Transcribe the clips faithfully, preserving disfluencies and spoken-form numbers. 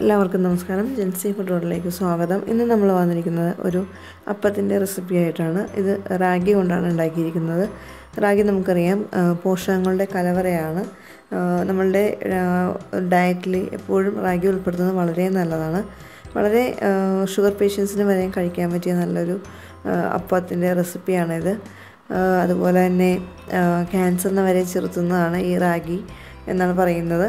എല്ലാവർക്കും നമസ്കാരം. ജെൻസി ഫുഡ് റോഡിലേക്ക് സ്വാഗതം. ഇന്ന് നമ്മൾ വന്നിരിക്കുന്നത് ഒരു അപ്പത്തിൻ്റെ റെസിപ്പി ആയിട്ടാണ്. ഇത് റാഗി കൊണ്ടാണ് ഉണ്ടാക്കിയിരിക്കുന്നത്. റാഗി നമുക്കറിയാം പോഷകങ്ങളുടെ കലവറയാണ്. നമ്മളുടെ ഡയറ്റിൽ എപ്പോഴും റാഗി ഉൾപ്പെടുത്തുന്നത് വളരെ നല്ലതാണ്. വളരെ ഷുഗർ പേഷ്യൻസിന് വരെയും കഴിക്കാൻ പറ്റിയ നല്ലൊരു അപ്പത്തിൻ്റെ റെസിപ്പിയാണിത്. അതുപോലെ തന്നെ ക്യാൻസറിന് വരെ ചെറുത്തുന്നതാണ് ഈ റാഗി എന്നാണ് പറയുന്നത്.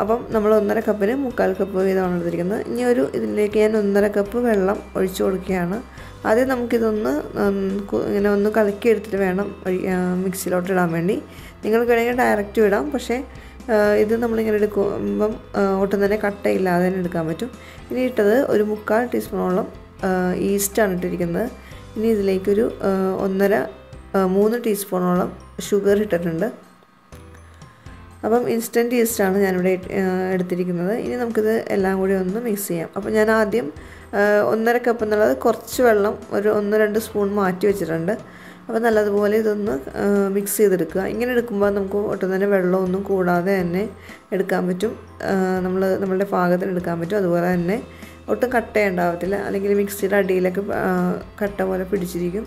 അപ്പം നമ്മൾ ഒന്നര കപ്പിന് മുക്കാൽ കപ്പ് വീതമാണ് എടുത്തിരിക്കുന്നത്. ഇനി ഒരു ഇതിലേക്ക് ഞാൻ ഒന്നര കപ്പ് വെള്ളം ഒഴിച്ചു കൊടുക്കുകയാണ്. ആദ്യം നമുക്കിതൊന്ന് ഇങ്ങനെ ഒന്ന് കലക്കി എടുത്തിട്ട് വേണം മിക്സിയിലോട്ട് ഇടാൻ വേണ്ടി. നിങ്ങൾക്ക് വേണമെങ്കിൽ ഡയറക്റ്റ് ഇടാം, പക്ഷേ ഇത് നമ്മളിങ്ങനെ എടുക്കുമ്പം ഒട്ടും തന്നെ കട്ടയില്ലാതെ തന്നെ എടുക്കാൻ പറ്റും. ഇനി ഇട്ടത് ഒരു മുക്കാൽ ടീസ്പൂണോളം ഈസ്റ്റാണ് ഇട്ടിരിക്കുന്നത്. ഇനി ഇതിലേക്കൊരു ഒന്നര മൂന്ന് ടീസ്പൂണോളം ഷുഗർ ഇട്ടിട്ടുണ്ട്. അപ്പം ഇൻസ്റ്റൻറ്റ് ഈസ്റ്റാണ് ഞാനിവിടെ എടുത്തിരിക്കുന്നത്. ഇനി നമുക്കിത് എല്ലാം കൂടി ഒന്ന് മിക്സ് ചെയ്യാം. അപ്പം ഞാൻ ആദ്യം ഒന്നര കപ്പ് എന്നുള്ളത് കുറച്ച് വെള്ളം ഒരു ഒന്ന് രണ്ട് സ്പൂൺ മാറ്റി വെച്ചിട്ടുണ്ട്. അപ്പം നല്ലതുപോലെ ഇതൊന്ന് മിക്സ് ചെയ്തെടുക്കുക. ഇങ്ങനെ എടുക്കുമ്പോൾ നമുക്ക് ഒട്ടും തന്നെ വെള്ളമൊന്നും കൂടാതെ തന്നെ എടുക്കാൻ പറ്റും, നമ്മൾ നമ്മളുടെ പാകത്തിന് എടുക്കാൻ പറ്റും. അതുപോലെ തന്നെ ഒട്ടും കട്ടയുണ്ടാവത്തില്ല, അല്ലെങ്കിൽ മിക്സിയുടെ അടിയിലൊക്കെ കട്ട പോലെ പിടിച്ചിരിക്കും.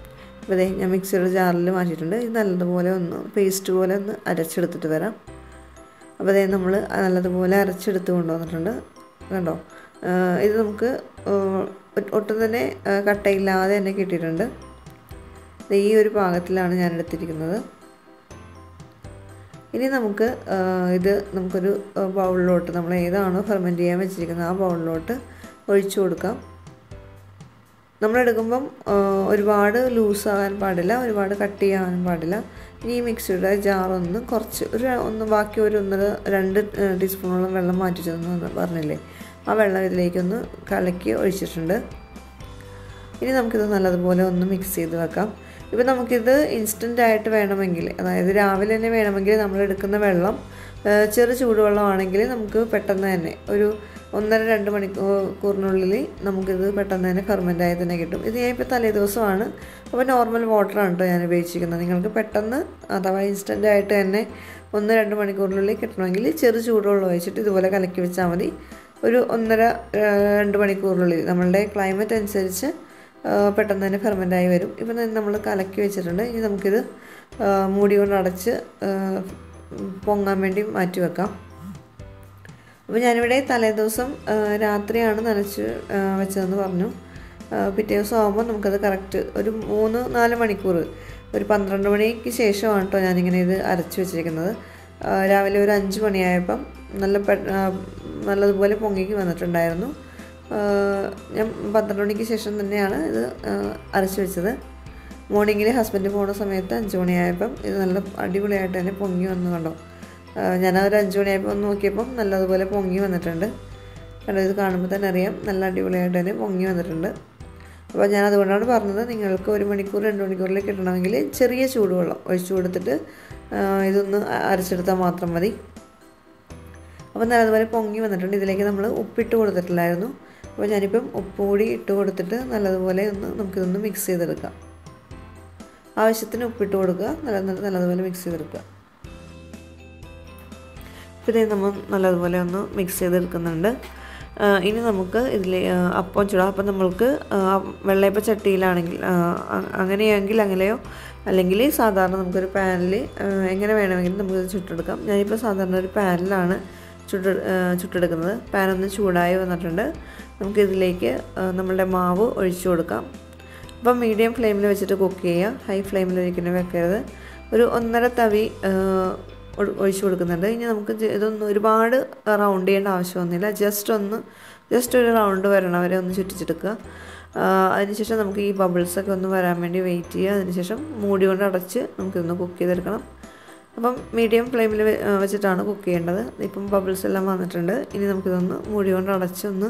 അപ്പോൾ ഇതേ ഞാൻ മിക്സിയുടെ ജാറിൽ മാറ്റിയിട്ടുണ്ട്. ഇത് നല്ലതുപോലെ ഒന്ന് പേസ്റ്റ് പോലെ ഒന്ന് അരച്ചെടുത്തിട്ട് വരാം. അപ്പോൾ ഇതേ നമ്മൾ നല്ലതുപോലെ അരച്ചെടുത്ത് കൊണ്ടുവന്നിട്ടുണ്ട്, കണ്ടോ. ഇത് നമുക്ക് ഒട്ടും തന്നെ കട്ടയില്ലാതെ തന്നെ കിട്ടിയിട്ടുണ്ട്. ഈ ഒരു പാകത്തിലാണ് ഞാൻ എടുത്തിരിക്കുന്നത്. ഇനി നമുക്ക് ഇത് നമുക്കൊരു ബൗളിലോട്ട്, നമ്മൾ ഏതാണോ ഫെർമെൻറ്റ് ചെയ്യാൻ വെച്ചിരിക്കുന്നത് ആ ബൗളിലോട്ട് ഒഴിച്ചു കൊടുക്കാം. നമ്മളെടുക്കുമ്പം ഒരുപാട് ലൂസാകാൻ പാടില്ല, ഒരുപാട് കട്ട് ചെയ്യാൻ പാടില്ല. ഇനി ഈ മിക്സിയുടെ ജാറൊന്ന് കുറച്ച് ഒരു ഒന്ന് ബാക്കി ഒരു ഒന്നര രണ്ട് ടീസ്പൂണോളം വെള്ളം മാറ്റി വെച്ചതെന്ന് പറഞ്ഞില്ലേ, ആ വെള്ളം ഇതിലേക്കൊന്ന് കലക്കി ഒഴിച്ചിട്ടുണ്ട്. ഇനി നമുക്കിത് നല്ലതുപോലെ ഒന്ന് മിക്സ് ചെയ്ത് വെക്കാം. ഇപ്പം നമുക്കിത് ഇൻസ്റ്റൻ്റായിട്ട് വേണമെങ്കിൽ, അതായത് രാവിലെ തന്നെ വേണമെങ്കിൽ, നമ്മളെടുക്കുന്ന വെള്ളം ചെറു ചൂടുവെള്ളമാണെങ്കിൽ നമുക്ക് പെട്ടെന്ന് തന്നെ ഒരു ഒന്നര രണ്ട് മണിക്കൂറിനുള്ളിൽ നമുക്കിത് പെട്ടെന്ന് തന്നെ ഫെർമെൻ്റായി തന്നെ കിട്ടും. ഇത് ഞാനിപ്പോൾ തലേ ദിവസമാണ്, അപ്പോൾ നോർമൽ വാട്ടറാണ് കേട്ടോ ഞാൻ ഉപയോഗിച്ചിരിക്കുന്നത്. നിങ്ങൾക്ക് പെട്ടെന്ന് അഥവാ ഇൻസ്റ്റൻ്റായിട്ട് തന്നെ ഒന്ന് രണ്ട് മണിക്കൂറിനുള്ളിൽ കിട്ടണമെങ്കിൽ ചെറു ചൂടുവെള്ളം ഒഴിച്ചിട്ട് ഇതുപോലെ കലക്കി വെച്ചാൽ മതി. ഒരു ഒന്നര രണ്ട് മണിക്കൂറിനുള്ളിൽ നമ്മളുടെ ക്ലൈമറ്റ് അനുസരിച്ച് പെട്ടെന്ന് തന്നെ ഫെർമെൻ്റായി വരും. ഇപ്പം നമ്മൾ കലക്കി വെച്ചിട്ടുണ്ട്. ഇനി നമുക്കിത് മൂടി കൊണ്ട് അടച്ച് പൊങ്ങാൻ വേണ്ടി മാറ്റി വെക്കാം. അപ്പോൾ ഞാനിവിടെ തലേദിവസം രാത്രിയാണ് നനച്ച് വെച്ചതെന്ന് പറഞ്ഞു. പിറ്റേ ദിവസം ആകുമ്പോൾ നമുക്കത് കറക്റ്റ് ഒരു മൂന്ന് നാല് മണിക്കൂർ, ഒരു പന്ത്രണ്ട് മണിക്ക് ശേഷമാണ് കേട്ടോ ഞാനിങ്ങനെ ഇത് അരച്ച് വെച്ചിരിക്കുന്നത്. രാവിലെ ഒരു അഞ്ച് മണിയായപ്പം നല്ല പെ നല്ലതുപോലെ പൊങ്ങിക്ക് വന്നിട്ടുണ്ടായിരുന്നു. ഞാൻ പന്ത്രണ്ട് മണിക്ക് ശേഷം തന്നെയാണ് ഇത് അരച്ച് വെച്ചത്. മോർണിംഗിൽ ഹസ്ബൻഡ് പോകുന്ന സമയത്ത് അഞ്ച് മണിയായപ്പം ഇത് നല്ല അടിപൊളിയായിട്ട് തന്നെ പൊങ്ങി വന്നു, കണ്ടോ. ഞാനൊരു അഞ്ച് മണിയായപ്പോൾ ഒന്ന് നോക്കിയപ്പം നല്ലതുപോലെ പൊങ്ങി വന്നിട്ടുണ്ട്, കണ്ടോ. ഇത് കാണുമ്പോൾ തന്നെ അറിയാം നല്ല അടിപൊളിയായിട്ട് തന്നെ പൊങ്ങി വന്നിട്ടുണ്ട്. അപ്പോൾ ഞാൻ അതുകൊണ്ടാണ് പറഞ്ഞത്, നിങ്ങൾക്ക് ഒരു മണിക്കൂർ രണ്ട് മണിക്കൂറിൽ കിട്ടണമെങ്കിൽ ചെറിയ ചൂടുവെള്ളം ഒഴിച്ചു കൊടുത്തിട്ട് ഇതൊന്ന് അരച്ചെടുത്താൽ മാത്രം മതി. അപ്പോൾ നല്ലതുപോലെ പൊങ്ങി വന്നിട്ടുണ്ട്. ഇതിലേക്ക് നമ്മൾ ഉപ്പിട്ട് കൊടുത്തിട്ടില്ലായിരുന്നു, അപ്പോൾ ഞാനിപ്പം ഉപ്പ് കൂടി ഇട്ട് കൊടുത്തിട്ട് നല്ലതുപോലെ ഒന്ന് നമുക്കിതൊന്ന് മിക്സ് ചെയ്തെടുക്കാം. ആ ആവശ്യത്തിന് ഉപ്പിട്ട് കൊടുക്കുക. നല്ലതുപോലെ മിക്സ് ചെയ്തെടുക്കുക. പിന്നെ നമ്മൾ നല്ലതുപോലെ ഒന്ന് മിക്സ് ചെയ്തെടുക്കുന്നുണ്ട്. ഇനി നമുക്ക് ഇതിൽ അപ്പം ചുടാം. അപ്പം നമ്മൾക്ക് വെള്ളയപ്പ ചട്ടിയിലാണെങ്കിൽ അങ്ങനെയാണെങ്കിൽ അങ്ങനെയോ അല്ലെങ്കിൽ സാധാരണ നമുക്കൊരു പാനിൽ എങ്ങനെ വേണമെങ്കിലും നമുക്കിത് ചുട്ടെടുക്കാം. ഞാനിപ്പോൾ സാധാരണ ഒരു പാനിലാണ് ചുട്ട് ചുട്ടെടുക്കുന്നത്. പാനൊന്ന് ചൂടായി വന്നിട്ടുണ്ട്. നമുക്കിതിലേക്ക് നമ്മളുടെ മാവ് ഒഴിച്ചു കൊടുക്കാം. അപ്പം മീഡിയം ഫ്ലെയിമിൽ വെച്ചിട്ട് കുക്ക് ചെയ്യുക. ഹൈ ഫ്ലെയിമിൽ ഒരിക്കലും വെക്കരുത്. ഒരു ഒന്നര തവി ഒഴിച്ചു കൊടുക്കുന്നുണ്ട്. ഇനി നമുക്ക് ഇതൊന്നും ഒരുപാട് റൗണ്ട് ചെയ്യേണ്ട ആവശ്യമൊന്നുമില്ല. ജസ്റ്റ് ഒന്ന് ജസ്റ്റ് ഒരു റൗണ്ട് വരണം വരെ ഒന്ന് ചുറ്റിച്ചെടുക്കുക. അതിനുശേഷം നമുക്ക് ഈ ബബിൾസൊക്കെ ഒന്ന് വരാൻ വേണ്ടി വെയിറ്റ് ചെയ്യുക. അതിനുശേഷം മൂടി കൊണ്ട് അടച്ച് നമുക്കിതൊന്ന് കുക്ക് ചെയ്തെടുക്കണം. അപ്പം മീഡിയം ഫ്ലെയിമിൽ വെച്ചിട്ടാണ് കുക്ക് ചെയ്യേണ്ടത്. ഇപ്പം ബബിൾസ് എല്ലാം വന്നിട്ടുണ്ട്. ഇനി നമുക്കിതൊന്ന് മൂടി കൊണ്ട് അടച്ചൊന്ന്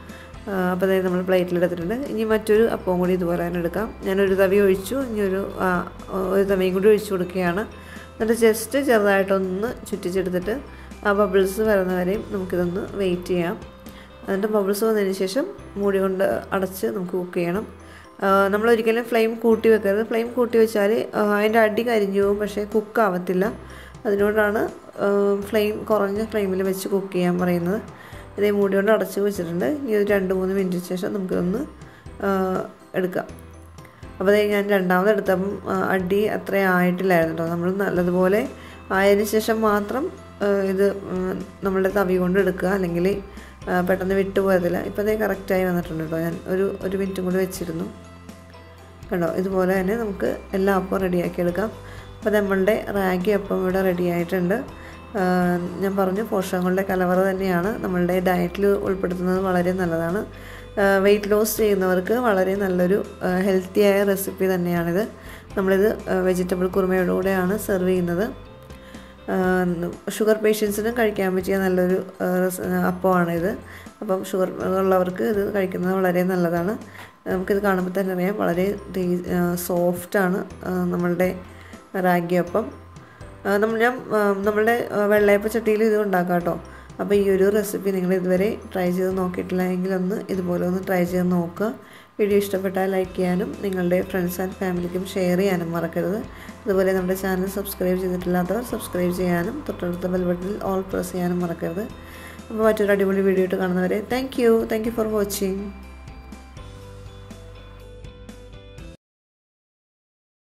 അപ്പോൾ അതായത് നമ്മൾ പ്ലേറ്റിലെടുത്തിട്ടുണ്ട്. ഇനി മറ്റൊരു അപ്പവും കൂടി ഇതുപോലെ തന്നെ എടുക്കാം. ഞാനൊരു തവി ഒഴിച്ചു, ഇനി ഒരു ഒരു തവിയും കൂടി ഒഴിച്ചു കൊടുക്കുകയാണ്. എന്നിട്ട് ജസ്റ്റ് ചെറുതായിട്ടൊന്ന് ചുറ്റിച്ചെടുത്തിട്ട് ആ ബബിൾസ് വരുന്നവരെയും നമുക്കിതൊന്ന് വെയിറ്റ് ചെയ്യാം. എന്നിട്ട് ബബിൾസ് വന്നതിന് ശേഷം മൂടി കൊണ്ട് അടച്ച് നമുക്ക് കുക്ക് ചെയ്യണം. നമ്മളൊരിക്കലും ഫ്ലെയിം കൂട്ടി വെക്കരുത്. ഫ്ലെയിം കൂട്ടി വെച്ചാൽ അതിൻ്റെ അടി കരിഞ്ഞു പോകും, പക്ഷേ കുക്കാവത്തില്ല. അതിനോടാണ് ഫ്ലെയിം കുറഞ്ഞ ഫ്ലെയിമിൽ വെച്ച് കുക്ക് ചെയ്യാൻ പറയുന്നത്. ഇതേ മൂടി കൊണ്ട് അടച്ച് വെച്ചിട്ടുണ്ട്. ഇനി ഒരു രണ്ട് മൂന്ന് മിനിറ്റിന് ശേഷം നമുക്കിതൊന്ന് എടുക്കാം. അപ്പോൾ അതായത് ഞാൻ രണ്ടാമത് എടുത്തപ്പം അടി അത്ര ആയിട്ടില്ലായിരുന്നു കേട്ടോ. നമ്മൾ നല്ലതുപോലെ ആയതിനു ശേഷം മാത്രം ഇത് നമ്മളുടെ തവി കൊണ്ട് എടുക്കുക, അല്ലെങ്കിൽ പെട്ടെന്ന് വിട്ടുപോയതില്ല. ഇപ്പോൾ അതേ കറക്റ്റായി വന്നിട്ടുണ്ട് കേട്ടോ. ഞാൻ ഒരു ഒരു മിനിറ്റും കൂടി വെച്ചിരുന്നു. കണ്ടോ, ഇതുപോലെ തന്നെ നമുക്ക് എല്ലാ അപ്പവും റെഡിയാക്കി എടുക്കാം. അപ്പോൾ നമ്മളുടെ റാഗി അപ്പം ഇവിടെ റെഡി ആയിട്ടുണ്ട്. ഞാൻ പറഞ്ഞു, പോഷകങ്ങളുടെ കലവറ തന്നെയാണ്. നമ്മളുടെ ഡയറ്റിൽ ഉൾപ്പെടുത്തുന്നത് വളരെ നല്ലതാണ്. വെയിറ്റ് ലോസ് ചെയ്യുന്നവർക്ക് വളരെ നല്ലൊരു ഹെൽത്തിയായ റെസിപ്പി തന്നെയാണിത്. നമ്മളിത് വെജിറ്റബിൾ കുറുമയോടുകൂടെയാണ് സെർവ് ചെയ്യുന്നത്. ഷുഗർ പേഷ്യൻസിനും കഴിക്കാൻ പറ്റിയ നല്ലൊരു അപ്പമാണിത്. അപ്പം ഷുഗർ ഉള്ളവർക്ക് ഇത് കഴിക്കുന്നത് വളരെ നല്ലതാണ്. നമുക്കിത് കാണുമ്പോൾ തന്നെ അറിയാം, വളരെ സോഫ്റ്റാണ് നമ്മളുടെ റാഗി അപ്പം. നമ്മൾ ഞാൻ നമ്മളുടെ വെള്ളയപ്പ ചട്ടിയിൽ ഇത് ഉണ്ടാക്കാം കേട്ടോ. അപ്പോൾ ഈ ഒരു റെസിപ്പി നിങ്ങൾ ഇതുവരെ ട്രൈ ചെയ്ത് നോക്കിയിട്ടില്ല എങ്കിലൊന്ന് ഇതുപോലെ ഒന്ന് ട്രൈ ചെയ്ത് നോക്കുക. വീഡിയോ ഇഷ്ടപ്പെട്ടാൽ ലൈക്ക് ചെയ്യാനും നിങ്ങളുടെ ഫ്രണ്ട്സ് ആൻഡ് ഫാമിലിക്കും ഷെയർ ചെയ്യാനും മറക്കരുത്. അതുപോലെ നമ്മുടെ ചാനൽ സബ്സ്ക്രൈബ് ചെയ്തിട്ടില്ലാത്തവർ സബ്സ്ക്രൈബ് ചെയ്യാനും തൊട്ടടുത്ത ബെൽ ബട്ടണിൽ ഓൾ പ്രസ് ചെയ്യാനും മറക്കരുത്. അപ്പോൾ മറ്റൊരു അടിപൊളി വീഡിയോ ആയിട്ട് കാണുന്നവരെ thank you thank you for watching.